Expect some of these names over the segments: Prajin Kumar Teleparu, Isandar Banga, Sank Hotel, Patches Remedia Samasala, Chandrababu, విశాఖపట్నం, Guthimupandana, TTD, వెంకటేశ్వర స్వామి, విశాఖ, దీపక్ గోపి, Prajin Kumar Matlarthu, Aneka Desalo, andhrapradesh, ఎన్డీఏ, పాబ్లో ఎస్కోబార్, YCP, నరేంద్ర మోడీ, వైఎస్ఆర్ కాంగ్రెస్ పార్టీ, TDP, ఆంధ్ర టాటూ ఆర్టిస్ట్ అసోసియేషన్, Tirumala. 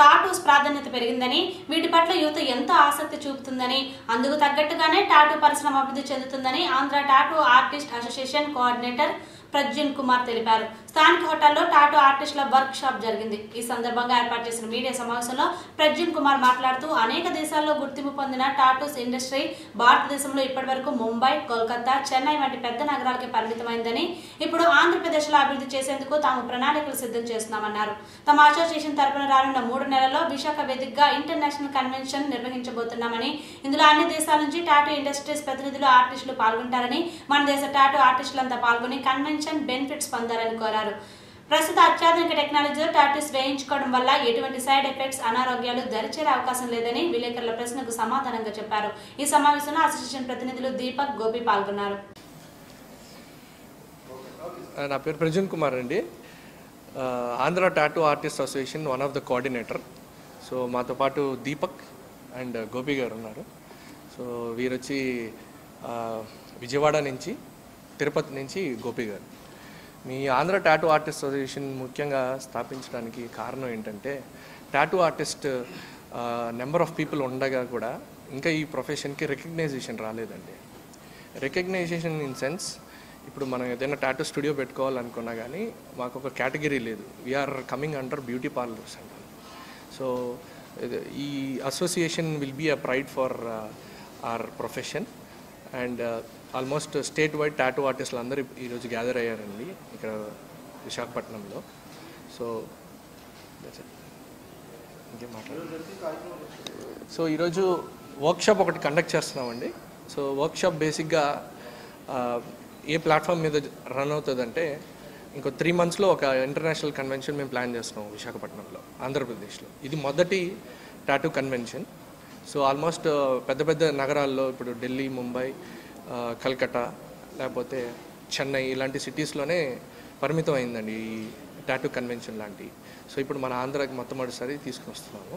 tattoos ప్రాధాన్యత పెరిగిందని వీటి పట్ల యువత ఎంత ఆసక్తి చూపుతుందని అందుకు తగ్గట్టుగానే టాటూ పరిశ్రమ అభివృద్ధి చెందుతుందని ఆంధ్ర టాటూ ఆర్టిస్ట్ అసోసియేషన్ coordinator Prajin Kumar Teleparu. Sank Hotel lo Tattoo Artist Workshop Jargindi. Isandar Banga Patches Remedia Samasala, Prajin Kumar Matlarthu, Aneka Desalo, Guthimupandana, Tattoos Industry, Bharatadeshamlo Ipudu Mumbai, Kolkata, Chennai వంటి పెద్ద నగరాలకు పరిమితమైందని ఇప్పుడు ఆంధ్ర ప్రదేశ్ లో అభివృద్ధి చేసేందుకు తాము ప్రణాళికలు సిద్ధం చేస్తున్నామన్నారు. తమ మాచో స్టేషన్ తరపున రానున్న 3 నెలల్లో విశాఖ వేదికగా ఇంటర్నేషనల్ కన్వెన్షన్ నిర్వహించబోతున్నామని ఇందులో అన్ని దేశాల నుంచి టాటూ ఇండస్ట్రీస్ ప్రతినిధులు ఆర్టిస్టులు పాల్గొంటారని మనదేశ టాటూ ఆర్టిస్టులంతా పాల్గొని కన్వెన్షన్ బెనిఫిట్స్ పొందాలని కోరారు. ప్రస్తుత అత్యాధునిక టెక్నాలజీలో టాటూస్ వేయించుకోవడం వల్ల ఎటువంటి సైడ్ ఎఫెక్ట్స్ అనారోగ్యాలు దరిచేరే అవకాశం లేదని విలేకరుల ప్రశ్నకు సమాధానంగా చెప్పారు. ఈ సమావేశంలో అసోసియేషన్ ప్రతినిధులు దీపక్ గోపి పాల్గొన్నారు. నా పేరు ప్రజిన్ కుమార్ అండి. ఆంధ్ర టాటూ ఆర్టిస్ట్ అసోసియేషన్ one of the coordinator. So మాతో పాటు దీపక్ అండ్ గోపి గారు ఉన్నారు. సో వీరు వచ్చి విజయవాడ నుంచి, తిరుపతి నుంచి గోపి గారు. మీ ఆంధ్ర టాటూ ఆర్టిస్ట్ అసోసియేషన్ ముఖ్యంగా స్థాపించడానికి కారణం ఏంటంటే, tattoo artist number of people ఉండగా కూడా ఇంకా ఈ ప్రొఫెషన్కి రికగ్నైజేషన్ రాలేదండి. రికగ్నైజేషన్ ఇన్ సెన్స్, ఇప్పుడు మనం ఏదైనా టాటూ స్టూడియో పెట్టుకోవాలనుకున్నా కానీ మాకు ఒక కేటగిరీ లేదు. We are coming under beauty parlours అంటారు. సో ఈ association will be a pride for our profession and almost state wide tattoo ఆర్టిస్టులు అందరూ ఈరోజు గ్యాదర్ అయ్యారండి ఇక్కడ విశాఖపట్నంలో. సో ఈరోజు వర్క్షాప్ ఒకటి కండక్ట్ చేస్తున్నామండి. సో వర్క్షాప్ బేసిక్గా ఏ ప్లాట్ఫామ్ మీద రన్ అవుతుందంటే, ఇంకో 3 monthsలో ఒక ఇంటర్నేషనల్ కన్వెన్షన్ మేము ప్లాన్ చేస్తున్నాం విశాఖపట్నంలో, ఆంధ్రప్రదేశ్లో. ఇది మొదటి టాటూ కన్వెన్షన్. సో ఆల్మోస్ట్ పెద్ద పెద్ద నగరాల్లో ఇప్పుడు ఢిల్లీ, ముంబై, కల్కటా, లేకపోతే చెన్నై ఇలాంటి సిటీస్లోనే పరిమితం అయిందండి ఈ టాటూ కన్వెన్షన్ లాంటివి. సో ఇప్పుడు మన ఆంధ్రాకి మొట్టమొదటిసారి తీసుకొస్తున్నాము.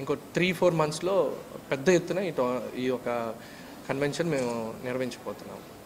ఇంకో 3-4 monthsలో పెద్ద ఎత్తున ఈ యొక్క కన్వెన్షన్ మేము నిర్వహించబోతున్నాము.